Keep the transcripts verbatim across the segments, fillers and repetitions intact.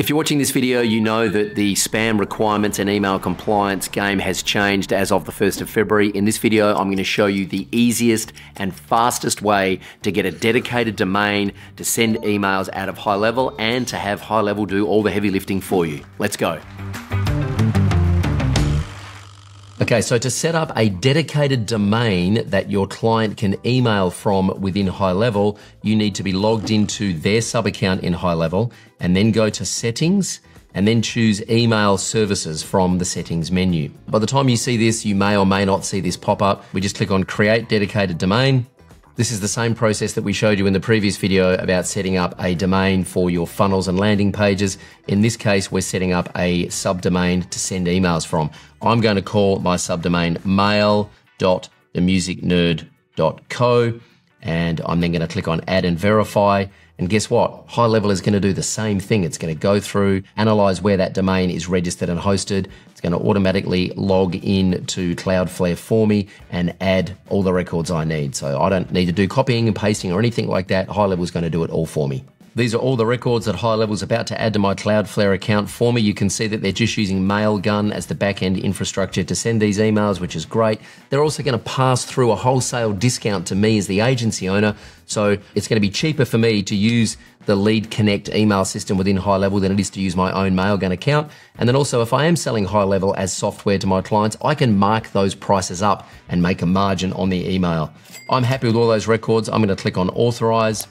If you're watching this video, you know that the spam requirements and email compliance game has changed as of the first of February. In this video, I'm going to show you the easiest and fastest way to get a dedicated domain to send emails out of HighLevel and to have HighLevel do all the heavy lifting for you. Let's go. Okay, so to set up a dedicated domain that your client can email from within HighLevel, you need to be logged into their sub-account in HighLevel and then go to Settings and then choose Email Services from the Settings menu. By the time you see this, you may or may not see this pop up. We just click on Create Dedicated Domain. This is the same process that we showed you in the previous video about setting up a domain for your funnels and landing pages. In this case, we're setting up a subdomain to send emails from. I'm going to call my subdomain mail dot the music nerd dot co, and I'm then going to click on Add and Verify. And guess what? HighLevel is going to do the same thing. It's going to go through, analyze where that domain is registered and hosted. It's going to automatically log in to Cloudflare for me and add all the records I need. So I don't need to do copying and pasting or anything like that. HighLevel is going to do it all for me. These are all the records that HighLevel is about to add to my Cloudflare account for me. You can see that they're just using Mailgun as the back-end infrastructure to send these emails, which is great. They're also going to pass through a wholesale discount to me as the agency owner. So it's going to be cheaper for me to use the Lead Connect email system within HighLevel than it is to use my own Mailgun account. And then also, if I am selling HighLevel as software to my clients, I can mark those prices up and make a margin on the email. I'm happy with all those records. I'm going to click on Authorize.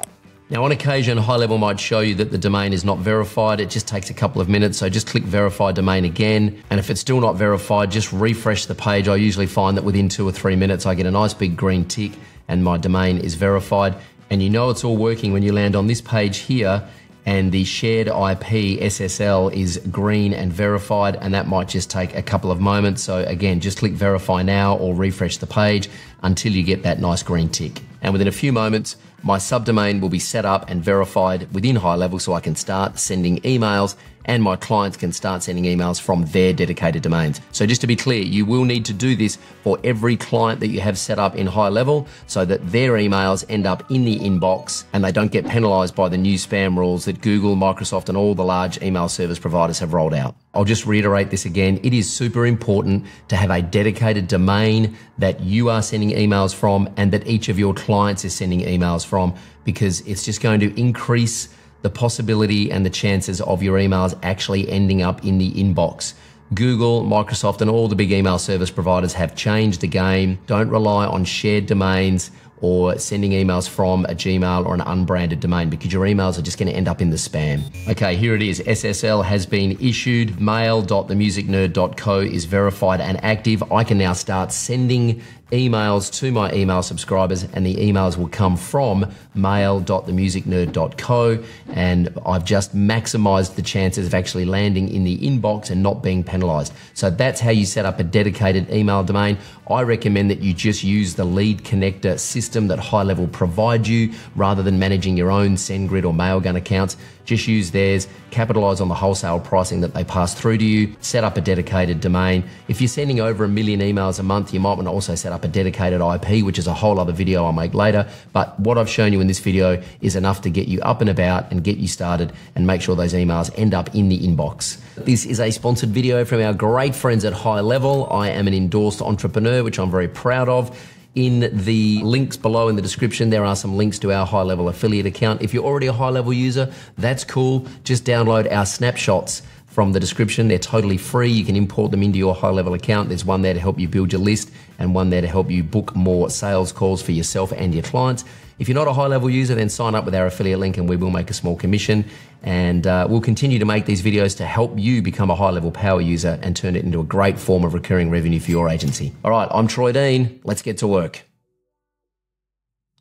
Now, on occasion, HighLevel might show you that the domain is not verified. It just takes a couple of minutes, so just click Verify Domain again. And if it's still not verified, just refresh the page. I usually find that within two or three minutes, I get a nice big green tick and my domain is verified. And you know it's all working when you land on this page here and the shared I P S S L is green and verified, and that might just take a couple of moments. So again, just click Verify Now or refresh the page until you get that nice green tick. And within a few moments, my subdomain will be set up and verified within HighLevel, so I can start sending emails and my clients can start sending emails from their dedicated domains. So just to be clear, you will need to do this for every client that you have set up in HighLevel so that their emails end up in the inbox and they don't get penalized by the new spam rules that Google, Microsoft, and all the large email service providers have rolled out. I'll just reiterate this again. It is super important to have a dedicated domain that you are sending emails from and that each of your clients is sending emails from, because it's just going to increase the possibility and the chances of your emails actually ending up in the inbox. Google, Microsoft, and all the big email service providers have changed the game. Don't rely on shared domains or sending emails from a Gmail or an unbranded domain, because your emails are just going to end up in the spam. Okay, here it is. S S L has been issued. mail dot the music nerd dot co is verified and active. I can now start sending emails to my email subscribers, and the emails will come from mail dot the music nerd dot co, and I've just maximized the chances of actually landing in the inbox and not being penalized. So that's how you set up a dedicated email domain. I recommend that you just use the Lead Connector system that HighLevel provides you rather than managing your own SendGrid or Mailgun accounts. Just use theirs, capitalize on the wholesale pricing that they pass through to you, set up a dedicated domain. If you're sending over a million emails a month, you might want to also set up a dedicated I P, which is a whole other video I'll make later. But what I've shown you in this video is enough to get you up and about and get you started and make sure those emails end up in the inbox. This is a sponsored video from our great friends at HighLevel. I am an endorsed entrepreneur, which I'm very proud of. In the links below in the description, there are some links to our HighLevel affiliate account. If you're already a HighLevel user, that's cool. Just download our snapshots from the description. They're totally free. You can import them into your HighLevel account. There's one there to help you build your list and one there to help you book more sales calls for yourself and your clients. If you're not a HighLevel user, then sign up with our affiliate link and we will make a small commission. And uh, we'll continue to make these videos to help you become a HighLevel power user and turn it into a great form of recurring revenue for your agency. All right, I'm Troy Dean. Let's get to work.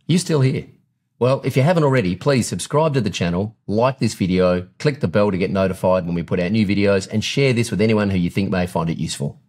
You still here? Well, if you haven't already, please subscribe to the channel, like this video, click the bell to get notified when we put out new videos, and share this with anyone who you think may find it useful.